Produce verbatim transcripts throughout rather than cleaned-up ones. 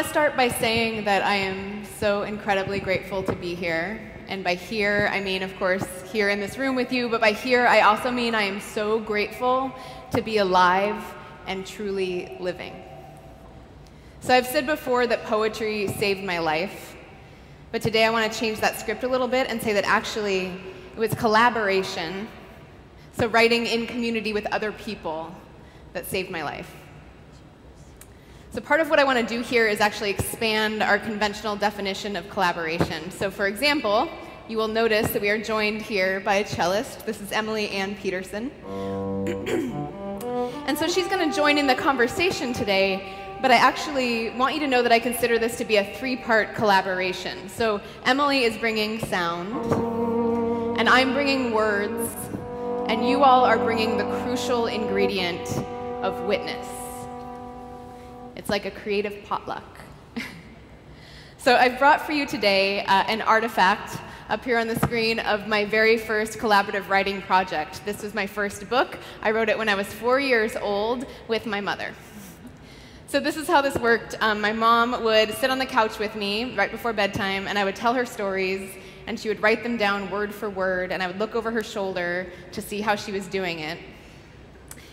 want to start by saying that I am so incredibly grateful to be here. And by here, I mean, of course, here in this room with you, but by here, I also mean I am so grateful to be alive and truly living. So I've said before that poetry saved my life, but today I want to change that script a little bit and say that actually it was collaboration, so writing in community with other people, that saved my life. So part of what I want to do here is actually expand our conventional definition of collaboration. So for example, you will notice that we are joined here by a cellist. This is Emily Ann Peterson. And so she's going to join in the conversation today, but I actually want you to know that I consider this to be a three-part collaboration. So Emily is bringing sound, and I'm bringing words, and you all are bringing the crucial ingredient of witness. It's like a creative potluck. So I've brought for you today uh, an artifact up here on the screen of my very first collaborative writing project. This was my first book. I wrote it when I was four years old with my mother. So this is how this worked. Um, my mom would sit on the couch with me right before bedtime, and I would tell her stories, and she would write them down word for word, and I would look over her shoulder to see how she was doing it.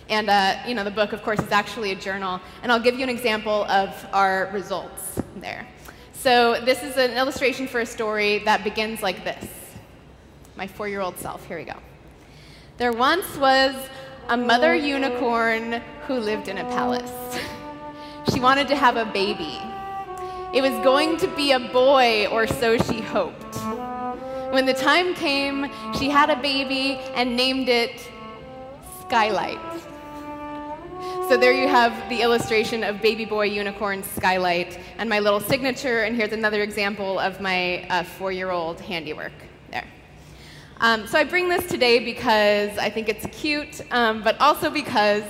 And uh, you know, the book, of course, is actually a journal, and I'll give you an example of our results there. So this is an illustration for a story that begins like this. My four-year-old self, here we go. There once was a mother unicorn who lived in a palace. She wanted to have a baby. It was going to be a boy, or so she hoped. When the time came, she had a baby and named it Skylight. So there you have the illustration of baby boy unicorn Skylight and my little signature, and here's another example of my uh, four-year-old handiwork there. Um, so I bring this today because I think it's cute, um, but also because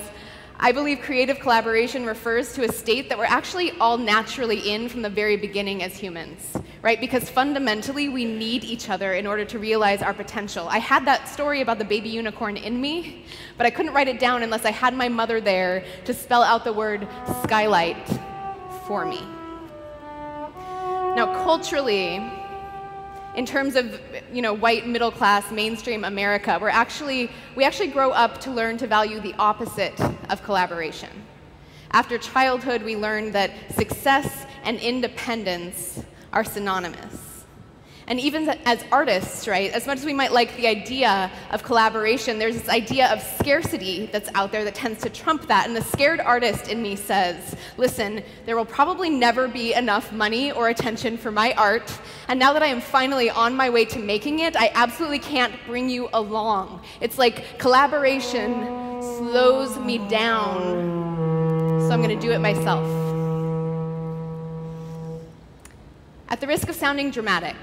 I believe creative collaboration refers to a state that we're actually all naturally in from the very beginning as humans, right? Because fundamentally, we need each other in order to realize our potential. I had that story about the baby unicorn in me, but I couldn't write it down unless I had my mother there to spell out the word skylight for me. Now, culturally, in terms of, you know, white, middle-class, mainstream America, we're actually, we actually grow up to learn to value the opposite of collaboration. After childhood, we learn that success and independence are synonymous. And even as artists, right, as much as we might like the idea of collaboration, there's this idea of scarcity that's out there that tends to trump that. And the scared artist in me says, listen, there will probably never be enough money or attention for my art. And now that I am finally on my way to making it, I absolutely can't bring you along. It's like collaboration slows me down, so I'm going to do it myself. At the risk of sounding dramatic,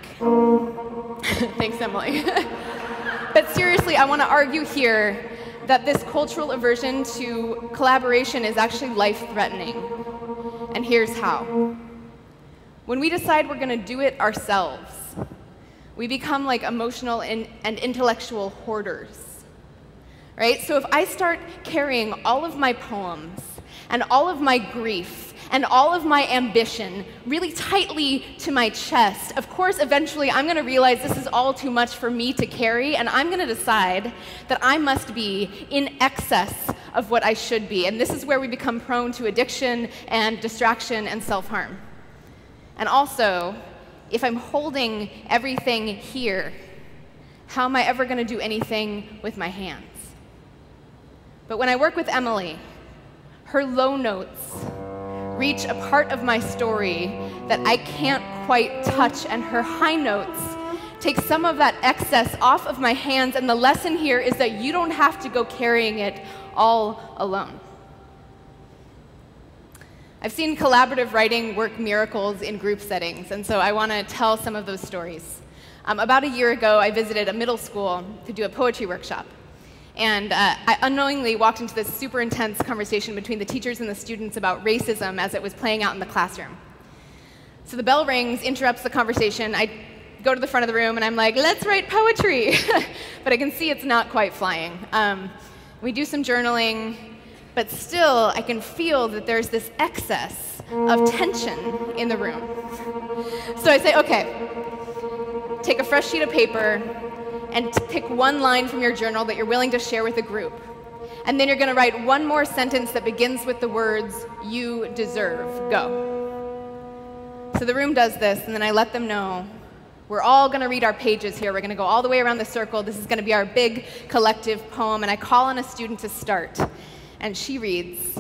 thanks, Emily. But seriously, I want to argue here that this cultural aversion to collaboration is actually life-threatening. And here's how. When we decide we're going to do it ourselves, we become like emotional and, and intellectual hoarders, right? So if I start carrying all of my poems and all of my grief and all of my ambition really tightly to my chest, of course, eventually I'm going to realize this is all too much for me to carry, and I'm going to decide that I must be in excess of what I should be. And this is where we become prone to addiction and distraction and self-harm. And also, if I'm holding everything here, how am I ever going to do anything with my hands? But when I work with Emily, her low notes reach a part of my story that I can't quite touch, and her high notes take some of that excess off of my hands, and the lesson here is that you don't have to go carrying it all alone. I've seen collaborative writing work miracles in group settings, and so I want to tell some of those stories. Um, about a year ago, I visited a middle school to do a poetry workshop, and uh, I unknowingly walked into this super intense conversation between the teachers and the students about racism as it was playing out in the classroom. So the bell rings, interrupts the conversation. I go to the front of the room, and I'm like, let's write poetry, but I can see it's not quite flying. Um, we do some journaling. But still, I can feel that there's this excess of tension in the room. So I say, okay, take a fresh sheet of paper and pick one line from your journal that you're willing to share with the group. And then you're going to write one more sentence that begins with the words, "You deserve." Go. So the room does this, and then I let them know, we're all going to read our pages here. We're going to go all the way around the circle. This is going to be our big collective poem. And I call on a student to start. And she reads,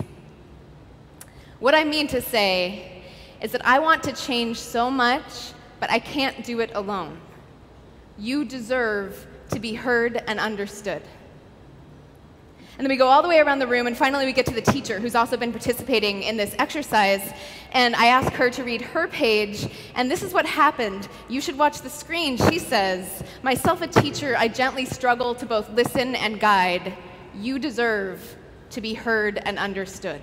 "What I mean to say is that I want to change so much, but I can't do it alone. You deserve to be heard and understood." And then we go all the way around the room, and finally we get to the teacher, who's also been participating in this exercise. And I ask her to read her page, and this is what happened. "You should watch the screen," she says. "Myself a teacher, I gently struggle to both listen and guide. You deserve to be heard and understood."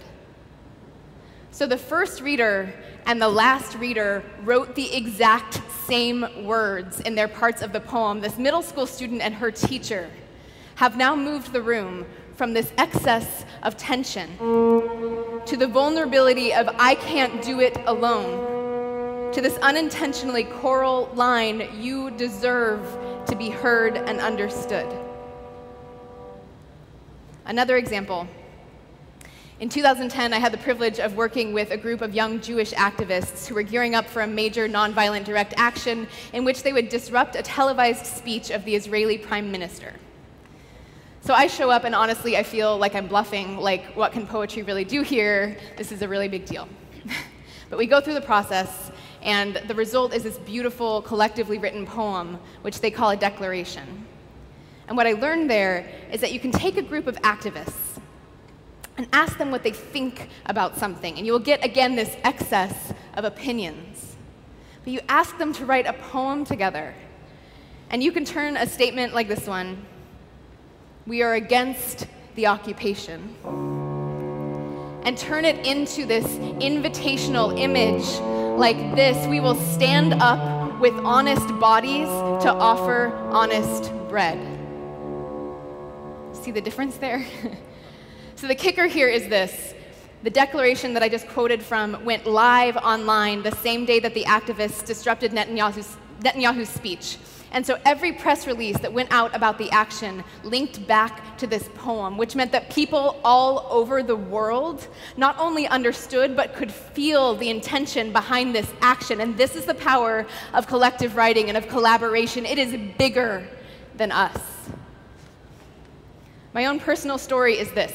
So the first reader and the last reader wrote the exact same words in their parts of the poem. This middle school student and her teacher have now moved the room from this excess of tension to the vulnerability of "I can't do it alone," to this unintentionally choral line, "You deserve to be heard and understood." Another example. In two thousand ten, I had the privilege of working with a group of young Jewish activists who were gearing up for a major nonviolent direct action in which they would disrupt a televised speech of the Israeli prime minister. So I show up, and honestly, I feel like I'm bluffing, like, what can poetry really do here? This is a really big deal. But we go through the process, and the result is this beautiful, collectively written poem, which they call a declaration. And what I learned there is that you can take a group of activists and ask them what they think about something, and you will get, again, this excess of opinions. But you ask them to write a poem together, and you can turn a statement like this one, "We are against the occupation," and turn it into this invitational image like this, "We will stand up with honest bodies to offer honest bread." See the difference there? So the kicker here is this. The declaration that I just quoted from went live online the same day that the activists disrupted Netanyahu's, Netanyahu's speech. And so every press release that went out about the action linked back to this poem, which meant that people all over the world not only understood, but could feel the intention behind this action. And this is the power of collective writing and of collaboration. It is bigger than us. My own personal story is this.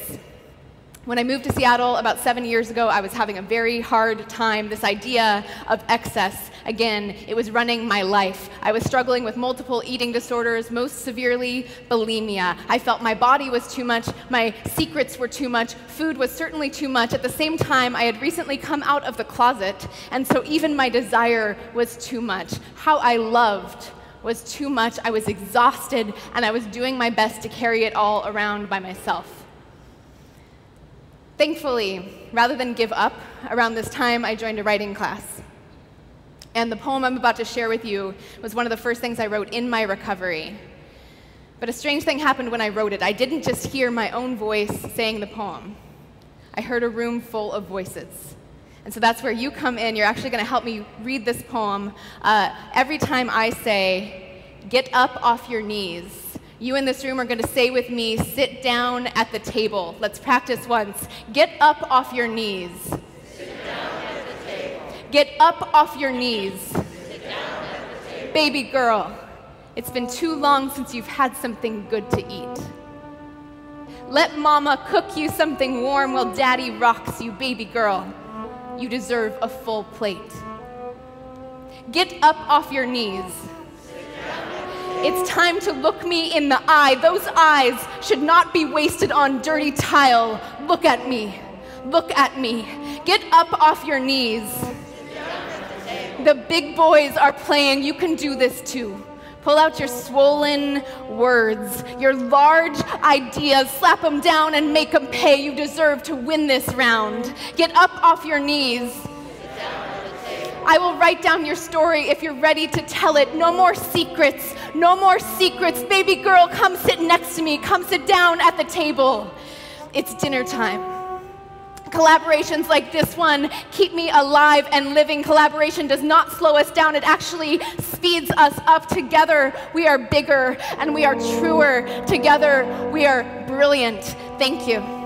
When I moved to Seattle about seven years ago, I was having a very hard time. This idea of excess, again, it was running my life. I was struggling with multiple eating disorders, most severely bulimia. I felt my body was too much, my secrets were too much, food was certainly too much. At the same time, I had recently come out of the closet, and so even my desire was too much. How I loved was too much. I was exhausted, and I was doing my best to carry it all around by myself. Thankfully, rather than give up, around this time I joined a writing class. And the poem I'm about to share with you was one of the first things I wrote in my recovery. But a strange thing happened when I wrote it. I didn't just hear my own voice saying the poem. I heard a room full of voices. And so that's where you come in. You're actually going to help me read this poem. Uh, every time I say, "Get up off your knees," you in this room are going to say with me, "Sit down at the table." Let's practice once. Get up off your knees. Sit down at the table. Get up off your knees. Sit down at the table. Baby girl, it's been too long since you've had something good to eat. Let mama cook you something warm while daddy rocks you. Baby girl, you deserve a full plate. Get up off your knees. It's time to look me in the eye. Those eyes should not be wasted on dirty tile. Look at me. Look at me. Get up off your knees. The big boys are playing. You can do this too. Pull out your swollen words, your large ideas. Slap them down and make them pay. You deserve to win this round. Get up off your knees. I will write down your story if you're ready to tell it. No more secrets. No more secrets. Baby girl, come sit next to me. Come sit down at the table. It's dinner time. Collaborations like this one keep me alive and living. Collaboration does not slow us down. It actually speeds us up. Together, we are bigger and we are truer. Together, we are brilliant. Thank you.